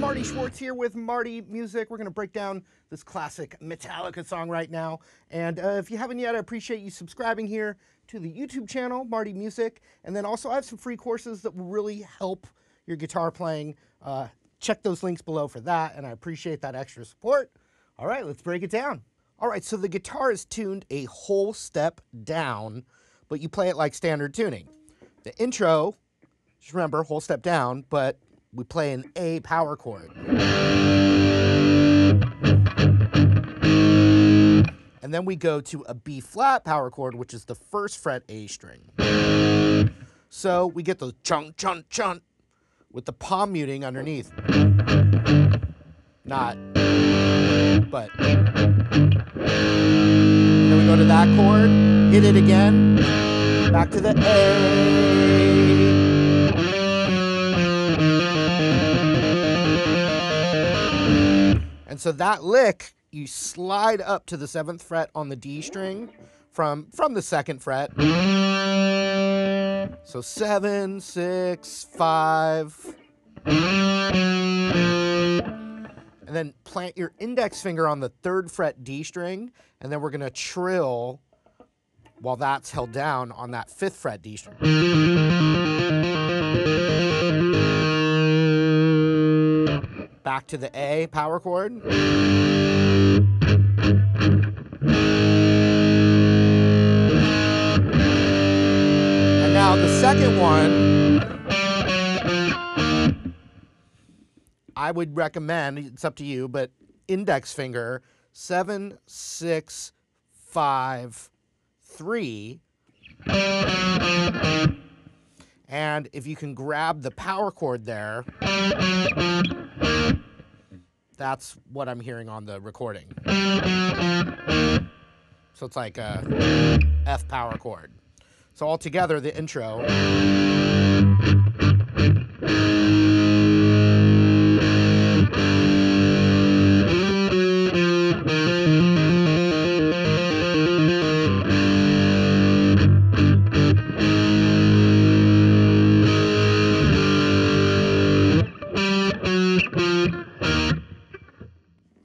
Marty Schwartz here with Marty Music. We're going to break down this classic Metallica song right now. And if you haven't yet, I appreciate you subscribing here to the YouTube channel, Marty Music. And then also I have some free courses that will really help your guitar playing. Check those links below for that, and I appreciate that extra support. All right, let's break it down. All right, so the guitar is tuned a whole step down, but you play it like standard tuning. The intro, just remember, whole step down, but we play an A power chord. And then we go to a B flat power chord, which is the first fret A string. So we get the chunk, chunk, chunk with the palm muting underneath. Not, but. Then we go to that chord, hit it again, back to the A. And so that lick, you slide up to the 7th fret on the D string from the 2nd fret. So 7, 6, 5. And then plant your index finger on the 3rd fret D string, and then we're going to trill while that's held down on that 5th fret D string. Back to the A power chord. And now the second one, I would recommend, it's up to you, but index finger, 7, 6, 5, 3. And if you can grab the power chord there, that's what I'm hearing on the recording. So it's like a F power chord. So altogether, the intro.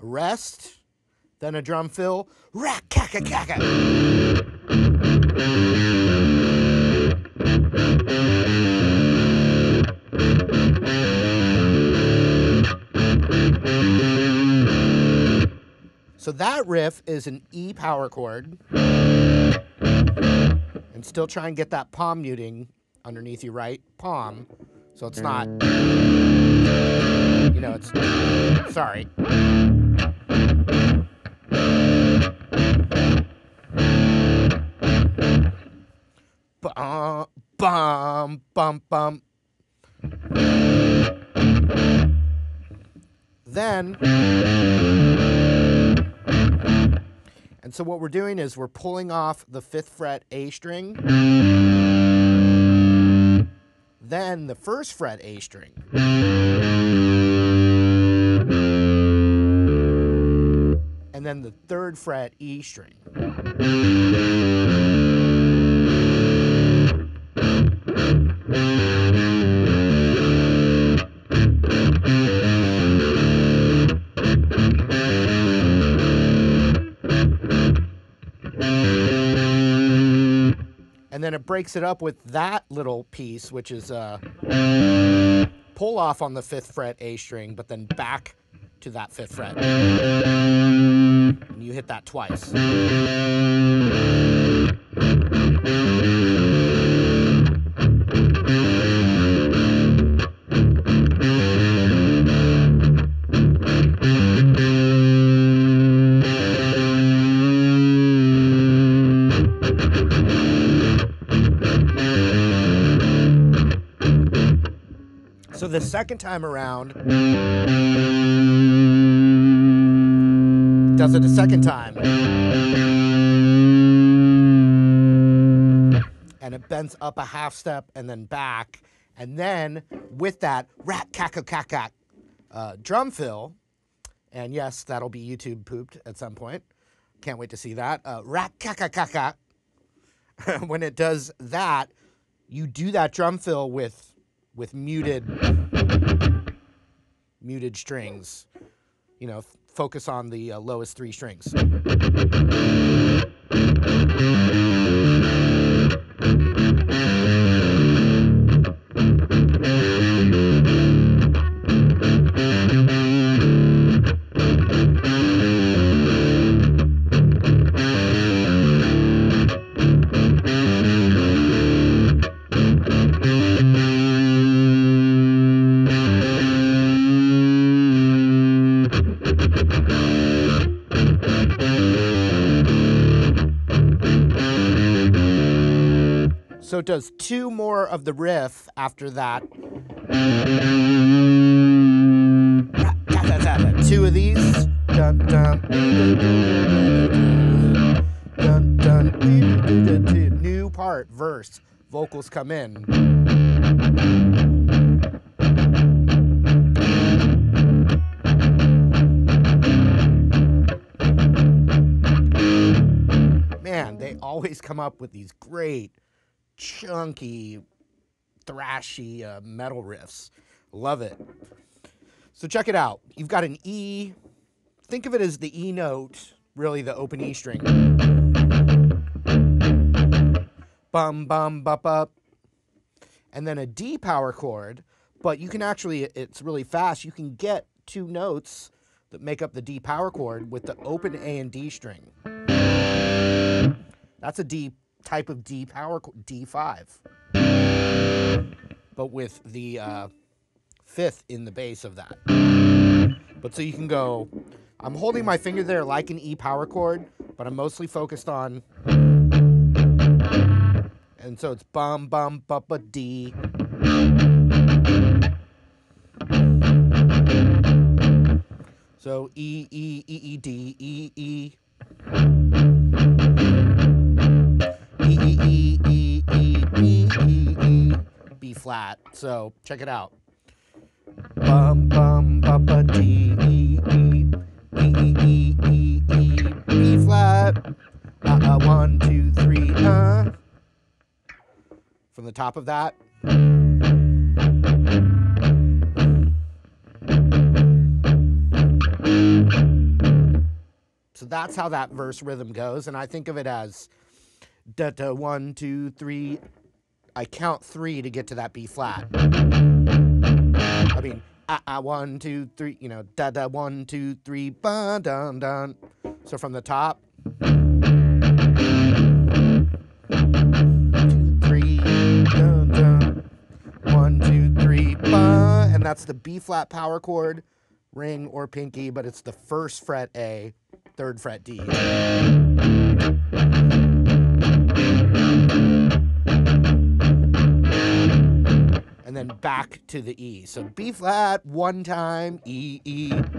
Rest, then a drum fill, rack kaka kaka. So that riff is an E power chord, and still try and get that palm muting underneath you, right? Palm, so it's not, you know, it's, sorry. Bum, bum, bum. Then, and so what we're doing is we're pulling off the 5th fret A string, then the first fret A string. And then the third fret E string. And then it breaks it up with that little piece, which is a pull off on the 5th fret A string, but then back to that 5th fret. And you hit that twice. So the second time around, does it a second time, and it bends up a half step and then back, and then with that rat-cack-a-cack-cack drum fill, and yes, that'll be YouTube pooped at some point. Can't wait to see that. Rat-cack-a-cack-cack. When it does that, you do that drum fill with muted strings, you know, focus on the lowest three strings. So it does two more of the riff after that. Two of these. Dun, dun. Dun, dun. New part, verse, vocals come in. They always come up with these great, chunky, thrashy metal riffs. Love it. So check it out. You've got an E. Think of it as the E note, really the open E string. Bum, bum, bup, up. And then a D power chord, but you can actually, it's really fast, you can get two notes that make up the D power chord with the open A and D string. That's a D type of D power, D5, but with the 5th in the bass of that. But so you can go, I'm holding my finger there like an E power chord, but I'm mostly focused on, and so it's bum, bum, bup, a D. So E, E, E, E, D, E, E. E, E, E, E, E, E, E, B flat. So check it out. Bum, bum, bup, a D, E, E, E, E, E, E, B flat. One, two, three, From the top of that. So that's how that verse rhythm goes, and I think of it as da, da, one, two, three. I count three to get to that B flat. I mean, one, two, three, you know, da, da, one, two, three, ba, dun, dun. So from the top, 2, 3, dun, dun. 1, 2, 3, ba, and that's the B flat power chord, ring or pinky, but it's the 1st fret A, 3rd fret D. And then back to the E. So B flat one time, E, E. Dun,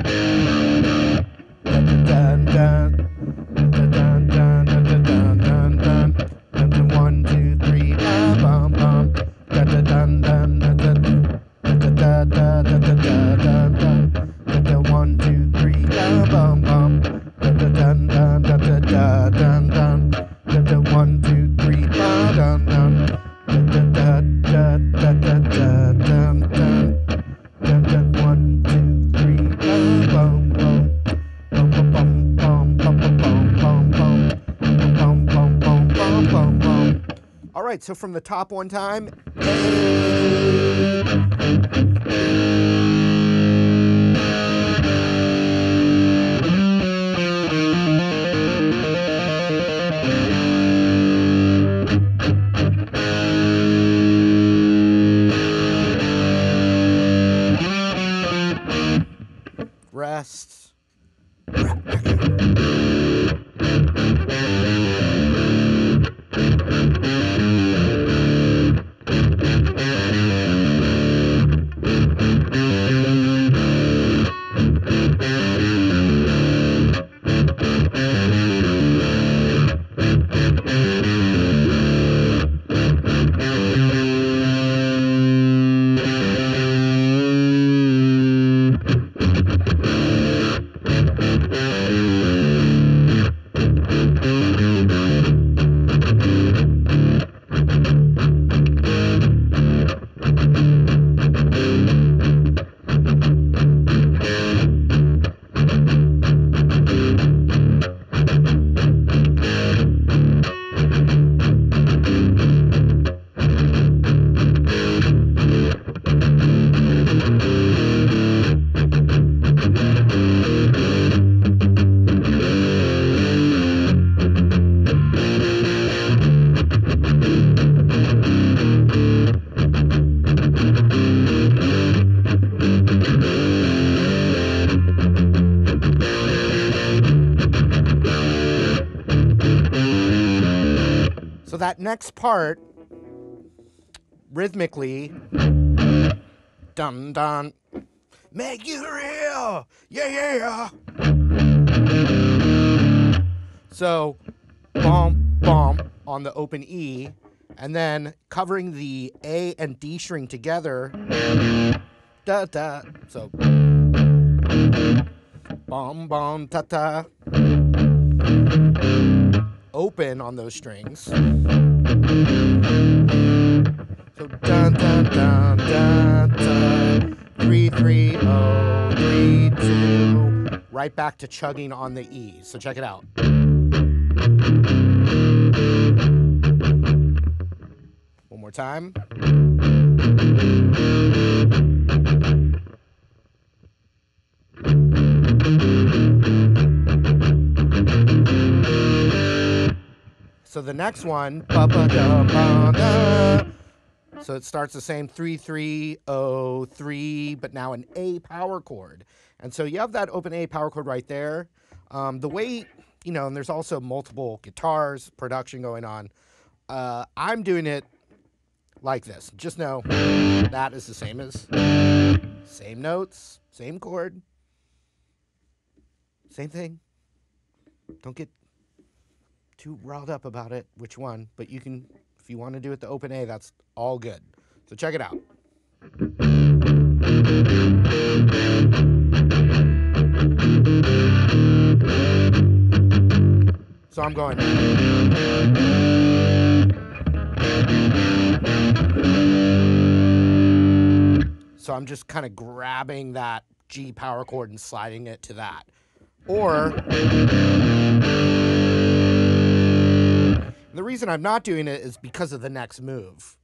dun, dun. Dun, dun, dun, dun, dun, dun. 1, 2, 3, bum, bum, bum. Dun, dun, dun, dun. right, so from the top one time. Rests. So that next part, rhythmically, dun dun, make you real, yeah yeah. So, bump bump on the open E, and then covering the A and D string together, da da. So, bum bum ta ta. Open on those strings. So dun dun dun dun dun 3 3 0 3 2. Right back to chugging on the E. So check it out. One more time. So the next one, so it starts the same 3 3 0 3, but now an A power chord, and so you have that open A power chord right there. The way, you know, and there's also multiple guitars, production going on. I'm doing it like this. Just know that is the same as, same notes, same chord, same thing. Don't get too riled up about it, which one, but you can, if you want to do it the open A, that's all good. So check it out. So I'm going. So I'm just kind of grabbing that G power chord and sliding it to that. Or the reason I'm not doing it is because of the next move.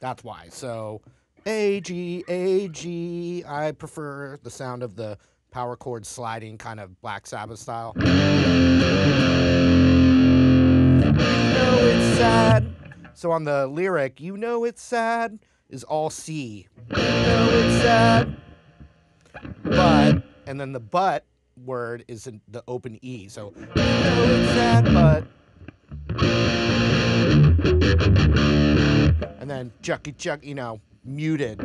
That's why. So A, G, A, G. I prefer the sound of the power chord sliding, kind of Black Sabbath style. You know it's sad. So on the lyric, you know it's sad, is all C. You know it's sad. But, and then the but word is in the open E, so you know it's sad, but, and then chucky chuck, you know, muted.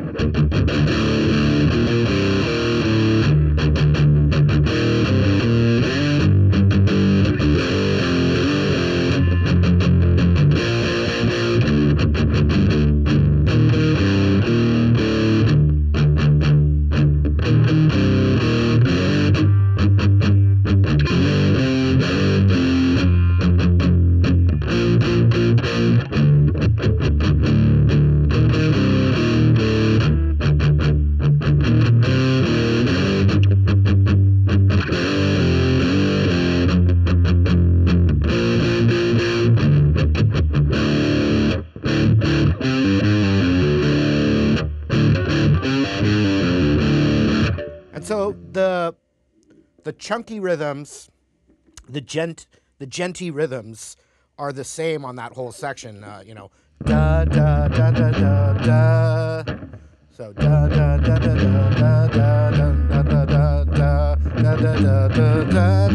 The chunky rhythms, the genty rhythms are the same on that whole section. You know, da da da da da da. So da da da da da da da da da da da da da da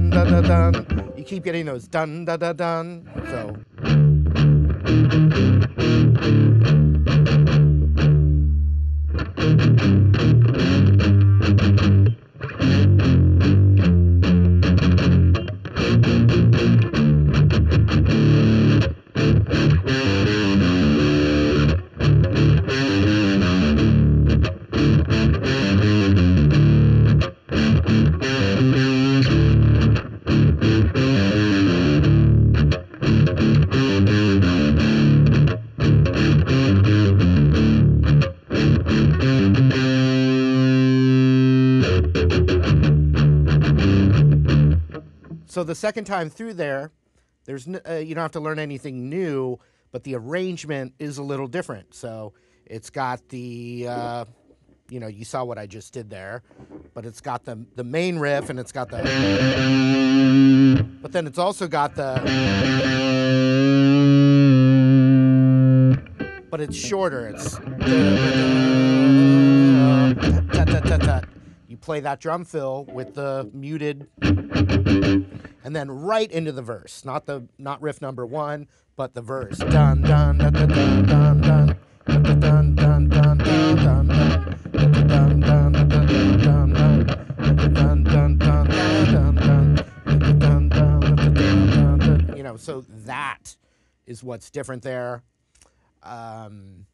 da da da. You keep getting those dun da da dun. So. So the second time through there's you don't have to learn anything new, but the arrangement is a little different. So it's got the, you know, you saw what I just did there, but it's got the main riff and it's got the, but then it's also got the, but it's shorter. It's, you play that drum fill with the muted. And then right into the verse, not riff number one, but the verse. Dun dun dun dun dun dun dun dun dun dun dun dun dun dun dun dun. You know, so that is what's different there. And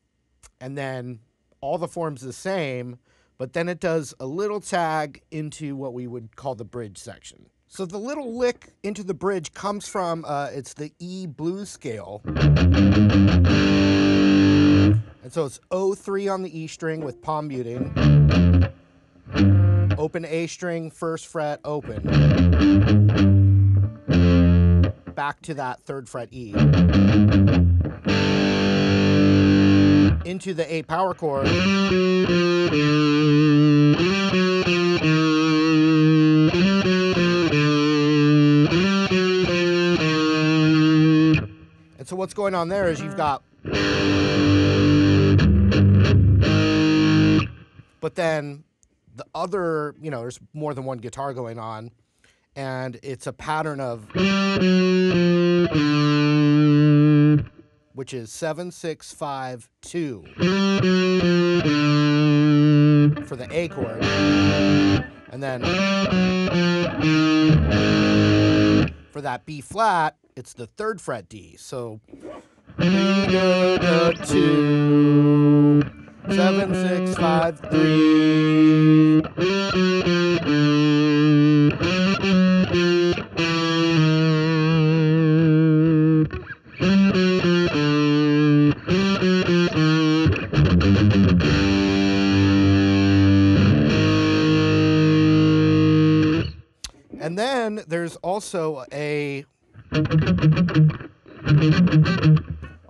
then all the forms the same, but then it does a little tag into what we would call the bridge section. So the little lick into the bridge comes from, it's the E blues scale. And so it's O3 on the E string with palm muting. Open A string, first fret, open. Back to that third fret E. Into the A power chord. So what's going on there is you've got, but then the other, you know, there's more than one guitar going on, and it's a pattern of, which is 7, 6, 5, 2 for the A chord, and then for that B flat, it's the third fret D, so 3, 2, 7, 6, 5, 3. And then there's also a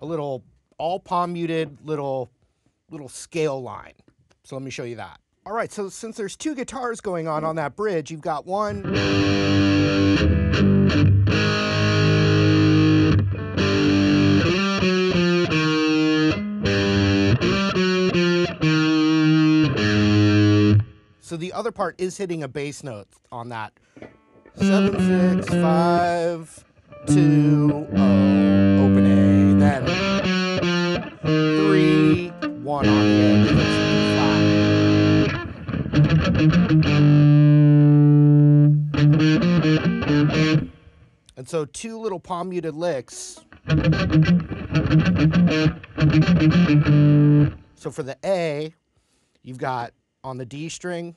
little all palm muted little scale line. So let me show you that. All right, so since there's two guitars going on that bridge, you've got one. So the other part is hitting a bass note on that. 7, 6, 5, 2, 0, open A, then 3, 1 on the edge. And so two little palm muted licks. So for the A, you've got on the D string.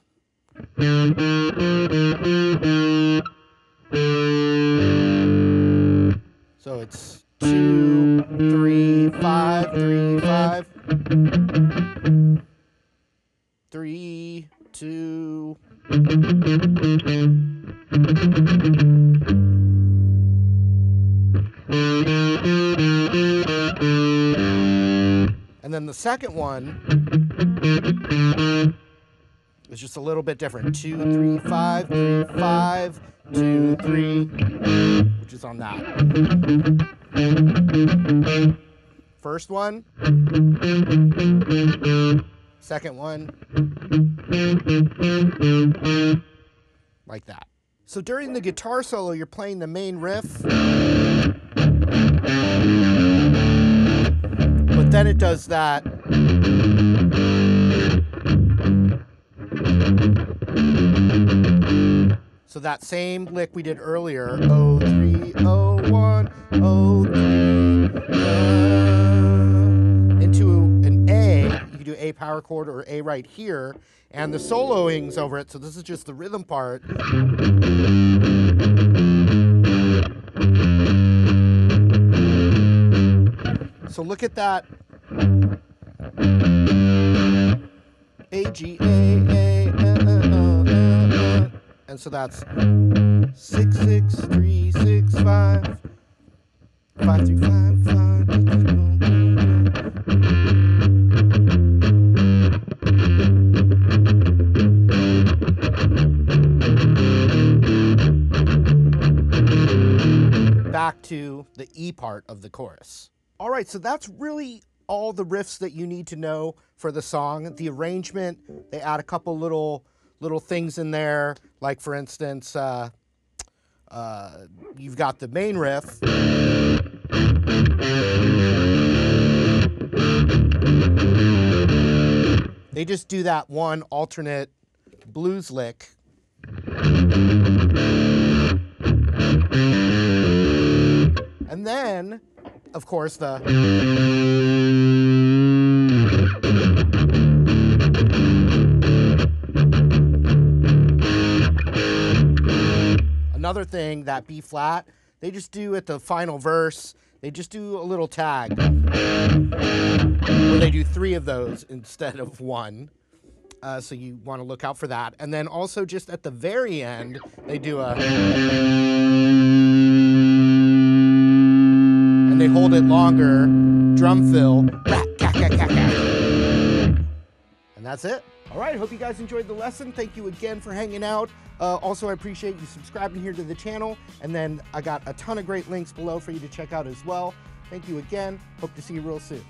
So it's 2, 3, 5, 3, 5. 3, 2. And then the second one It was just a little bit different. 2, 3, 5, 3, 5, 2, 3, which is on that. First one, second one, like that. So during the guitar solo, you're playing the main riff, but then it does that. So that same lick we did earlier, 0, 3, 0, 1, 0, 3, into an A. You can do A power chord or A right here, and the soloing's over it, so this is just the rhythm part. So look at that. A, G, A. And so that's 6, 6, 3, 6, 5. 5, 3, 5, 5. Back to the E part of the chorus. All right, so that's really all the riffs that you need to know for the song. The arrangement, they add a couple little things in there, like for instance, you've got the main riff. They just do that one alternate blues lick. And then, of course, the... Another thing, that B flat, they just do at the final verse, they just do a little tag. Where they do 3 of those instead of 1. So you want to look out for that. And then also just at the very end, they do a... They hold it longer, drum fill, and that's it. All right, hope you guys enjoyed the lesson. Thank you again for hanging out. Also, I appreciate you subscribing here to the channel, and then I got a ton of great links below for you to check out as well. Thank you again. Hope to see you real soon.